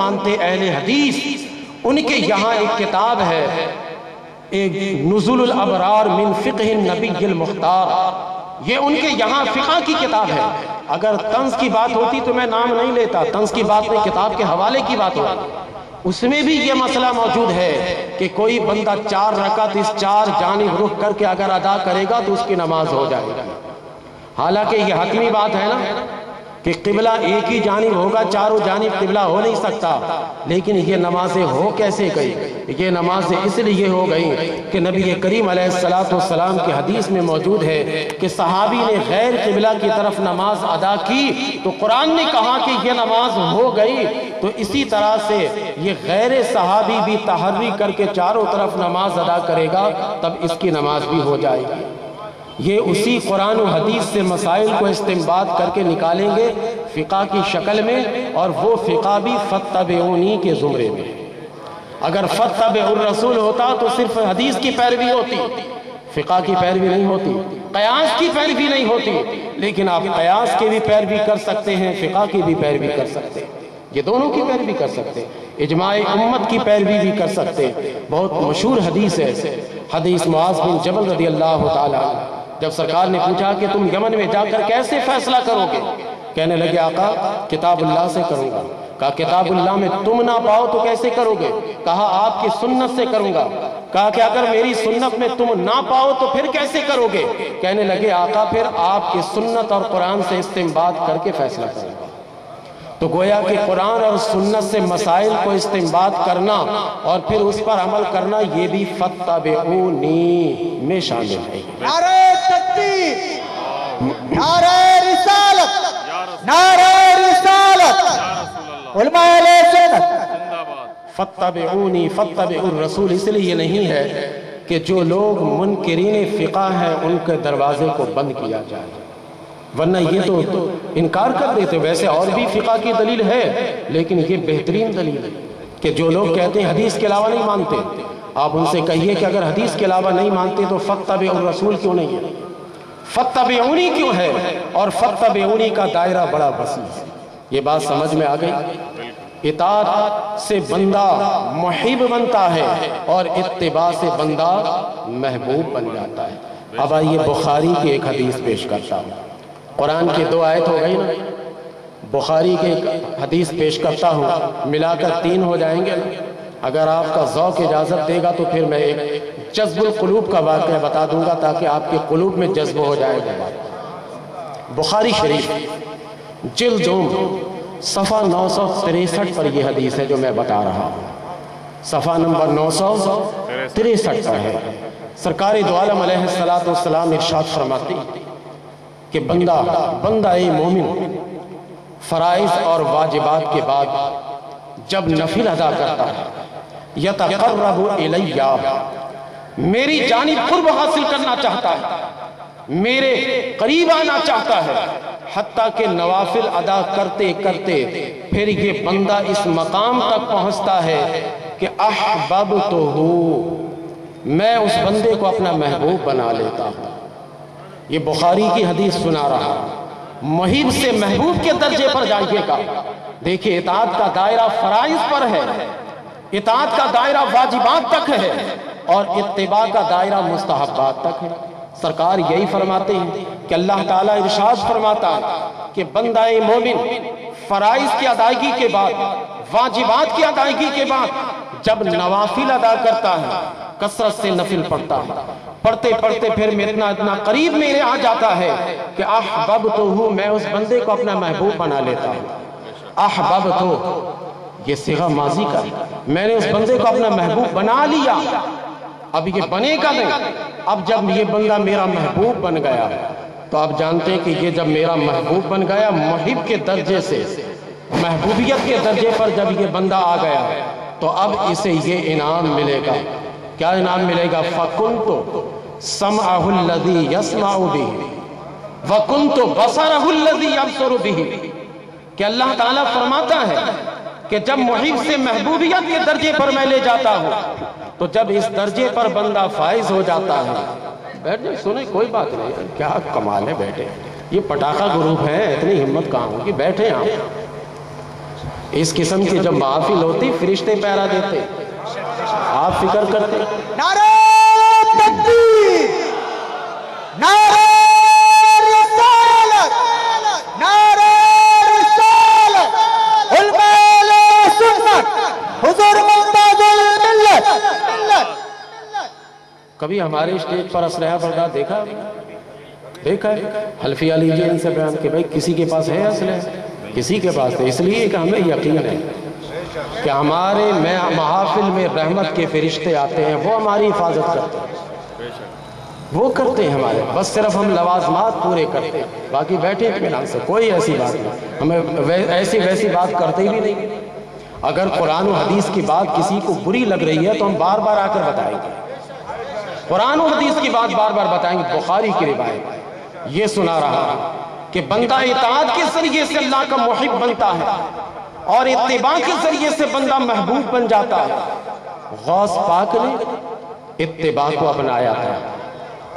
मानते अहले हदीस, उनके यहाँ एक किताब है एक नुज़ुल अबरार मिन फ़िक़्ह नबी मुख्तार, ये उनके यहाँ फ़िक़्ह की किताब है। अगर तंज़ की बात होती तो मैं नाम नहीं लेता, तंज़ की बात में किताब के हवाले की बात होती। उसमें भी ये मसला मौजूद है कि कोई बंदा चार रकात इस चार जानिब रुख करके अगर अदा करेगा तो उसकी नमाज हो जाएगी। हालांकि ये हतमी बात है ना कि क़िबला एक ही जानिब होगा, चारों जानिब क़िबला हो नहीं सकता, लेकिन ये नमाजें हो कैसे गई? ये नमाजें इसलिए हो गई कि नबी करीम अलैहिस्सलाम की हदीस में मौजूद है कि सहाबी ने गैर क़िबला की तरफ नमाज अदा की तो कुरान ने कहा कि ये नमाज हो गई। तो इसी तरह से ये गैर सहाबी भी तहर्री करके चारों तरफ नमाज अदा करेगा तब इसकी नमाज भी हो जाएगी। ये उसी कुरान और हदीस से मसाइल को इस्तेमाल करके निकालेंगे फ़िक़ा की शक्ल में, और वो फ़िक़ा भी फत्तबेउनी के ज़ुमरे में। अगर फत्तबेउर रसूल होता तो सिर्फ हदीस की पैरवी होती, फ़िक़ा की पैरवी नहीं होती, क़यास की पैरवी नहीं होती। लेकिन आप क़यास की भी पैरवी कर सकते हैं, फ़िक़ा की भी पैरवी कर सकते हैं, ये दोनों की पैरवी कर सकते हैं, इजमाए उम्मत की पैरवी भी कर सकते हैं। बहुत मशहूर हदीस है, हदीस मुआज़ बिन जबल रज़ी अल्लाह तआला, जब सरकार ने पूछा कि तुम यमन में जाकर कैसे फैसला करोगे? कहने लगे आका किताबुल्लाह से करूँगा। कहा किताबुल्लाह में तुम ना पाओ तो कैसे करोगे? कहा आपकी सुन्नत से करूँगा। कहा कि अगर मेरी सुन्नत में तुम ना पाओ तो फिर कैसे करोगे? कहने लगे आका फिर आपकी सुन्नत और कुरान से इस्तेमाल करके फैसला करूँगा। तो गोया कि कुरान और सुन्नत से मसाइल को इस्तेमाल करना और फिर उस पर अमल करना ये भी फत्तबेउनी में शामिल है। नारे तकदीर, नारे रिसालत, नारे रिसालत, उलमाए ले सुन्नत। फत्तबेउनी फत्तबेउर रसूल इसलिए नहीं है कि जो लोग मुनकिरीन फ़िक़ा हैं उनके दरवाजे को बंद किया जाए, वरना ये तो इनकार कर देते। वैसे और भी फ़िक़ा की दलील है, लेकिन ये बेहतरीन दलील है कि जो लोग कहते हैं हदीस के अलावा नहीं मानते, आप उनसे कहिए कि अगर हदीस के अलावा नहीं मानते तो फत्तबेउर रसूल क्यों नहीं है, फत्तबेउनी क्यों है? और फत्तबेउनी का दायरा बड़ा वसी है। ये बात समझ में आ गई? इताअत से बंदा मुहिब बनता है और इत्तिबा से बंदा महबूब बन जाता है। अब आइए बुखारी की एक हदीस पेश करता हूँ, कुरान की दो आयत हो गई ना, बुखारी के एक हदीस पेश करता हूँ, मिलाकर तीन हो जाएंगे। अगर आपका ज़ौक़ इजाज़त देगा तो फिर मैं एक जज़्बुल क़ुलूब का वाक़या बता दूंगा ताकि आपके क़ुलूब में जज्ब हो जाएगा। बुखारी शरीफ जिल्द-ए-उम सफ़ा 963 पर यह हदीस है जो मैं बता रहा हूँ, सफ़ा नंबर 963 पर है। सरकार दो आलम अलैहिस्सलाम इरशाद फरमाती कि बंदा मोमिन फ़राइज़ और वाजिबात के बाद जब नफिल अदा करता है, यतक़र्रबु इलैया, मेरी जानिब क़ुर्ब हासिल करना चाहता है, मेरे करीब आना चाहता है, हत्ता के नवाफिल अदा करते करते फिर ये बंदा इस मकाम तक पहुँचता है कि अहबब्तुहू, मैं उस बंदे को अपना महबूब बना लेता हूँ। ये बुखारी की हदीस सुना रहा, मुहिब से महबूब के दर्जे पर जाइएगा। देखिए इताअत का दायरा फ़राइज़ पर है, इताअत का दायरा वाजिबात तक है, और इत्तिबा का दायरा मुस्तहब्बात तक है। सरकार यही फरमाते हैं कि अल्लाह ताला इरशाद फरमाता है कि बंदाए मोमिन फ़राइज़ की अदायगी के बाद, वाजिबात की अदायगी के बाद जब नवाफिल अदा करता है, कसरत से नफिल पढ़ता है, पढ़ते पढ़ते फिर मेरे इतना करीब मेरे आ जाता है कि अहबब्तुहू, मैं उस बंदे को अपना महबूब बना लेता हूँ। अहबब्तुहू ये सिगा माजी का, मैंने उस बंदे को अपना महबूब बना लिया। अब ये बनेगा नहीं, अब जब ये बंदा मेरा महबूब बन गया तो आप जानते हैं कि ये जब मेरा महबूब बन गया, मुहिब के दर्जे से महबूबियत के दर्जे पर जब ये बंदा आ गया तो अब इसे ये इनाम मिलेगा। क्या इनाम मिलेगा? फ़कुन्तु समअहुल्लज़ी यस्मअु बिही वकुन्तु बसरहुल्लज़ी यबसरु बिही। कि अल्लाह ताला फरमाता है कि जब मुहिब से महबूबियत के दर्जे पर मैं ले जाता हूँ तो जब इस दर्जे पर बंदा फाइज हो जाता है, बैठ जाओ सुने कोई बात नहीं, क्या कमाल है, बैठे, ये पटाखा ग्रुप है, इतनी हिम्मत कहाँ होगी, बैठे आप। इस किस्म की जब महफिल होती फरिश्ते पैरा देते, आप फिक्र करते। नारे तकबीर, नारे रिसालत, नारे रिसालत, उलमा-ए सुन्नत, हुजूर मुमताजुल मिल्लत। कभी हमारे स्टेज पर असरहा बर्दा देखा? देखा है। हल्फिया लीजिए इनसे बयान कि भाई किसी के पास है असलहा, किसी के पास है। इसलिए कि हमें यकीन है कि हमारे महाफिल में रहमत के फरिश्ते आते हैं, वो हमारी हिफाजत करते हैं, वो करते हैं हमारे। बस सिर्फ हम लवाजमात पूरे करते हैं, बाकी बैठे इत्मीनान से। कोई ऐसी बात नहीं, हमें ऐसी वैसी बात करते भी नहीं। अगर कुरान और हदीस की बात किसी को बुरी लग रही है तो हम बार बार आकर बताएंगे, कुरान और हदीस की बात बार बार बताएंगे। बुखारी की रिवायत ये सुना रहा कि बंदा इताअत के जरिए से अल्लाह का मुहिब बनता है और इत्तिबा के जरिए से बंदा महबूब बन जाता है। गौस पाक ने इत्तिबा को अपनाया था,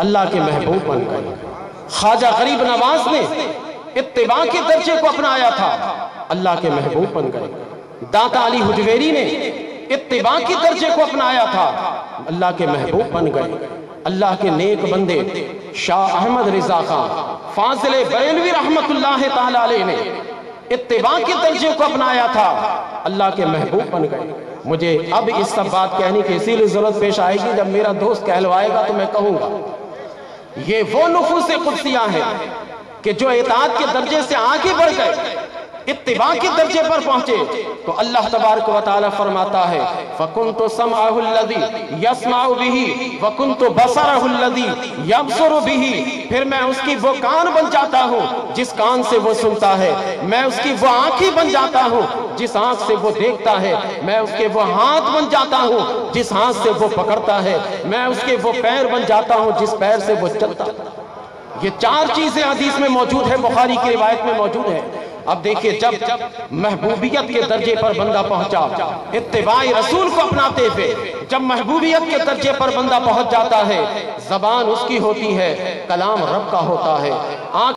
अल्लाह के महबूब बन गए। ख्वाजा गरीब नवाज ने इत्तिबा के दर्जे को अपनाया था, अल्लाह के महबूब बन गए। दाता अली हुजवेरी ने इत्तिबा के दर्जे को अपनाया था, अल्लाह के महबूब बन गए। अल्लाह के नेक बंदे शाह अहमद रिजा खान फाजिल बरेलवी रहमतुल्लाह ताला अलैह ने इत्तिबा के दर्जे को अपनाया था, अल्लाह के महबूब बन गए। मुझे अब इस सब बात कहने की इसीलिए जरूरत पेश आएगी जब मेरा दोस्त कहलवाएगा तो मैं कहूँगा ये वो नुफूसे कुदसियाँ हैं कि जो इताअत के दर्जे से आगे बढ़ गए, इत्तिबा के दर्जे पर पहुंचे। तो अल्लाह तबारक व तआला फरमाता है फकुन्तु समअहुल लज़ी यस्माउ बिही वकुन्तु बसरहुल लज़ी यबसुरु बिही। फिर मैं उसकी वो कान बन जाता हूँ जिस कान से वो सुनता है, मैं उसकी वो आँखें बन जाता हूँ जिस आँख से वो देखता है, मैं उसके वो हाथ बन जाता हूँ जिस हाथ से वो पकड़ता है, मैं उसके वो पैर बन जाता हूँ जिस पैर से वो चलता। ये चार चीजें हदीस में मौजूद है, बुखारी की रिवायत में मौजूद है। अब देखिए जब महबूबियत के दर्जे पर बंदा पहुंचा, इत्तिबाई रसूल को अपनाते हुए जब महबूबियत के दर्जे पर बंदा पहुंच जाता है, जबान उसकी होती है, कलाम रब का होता है, आँख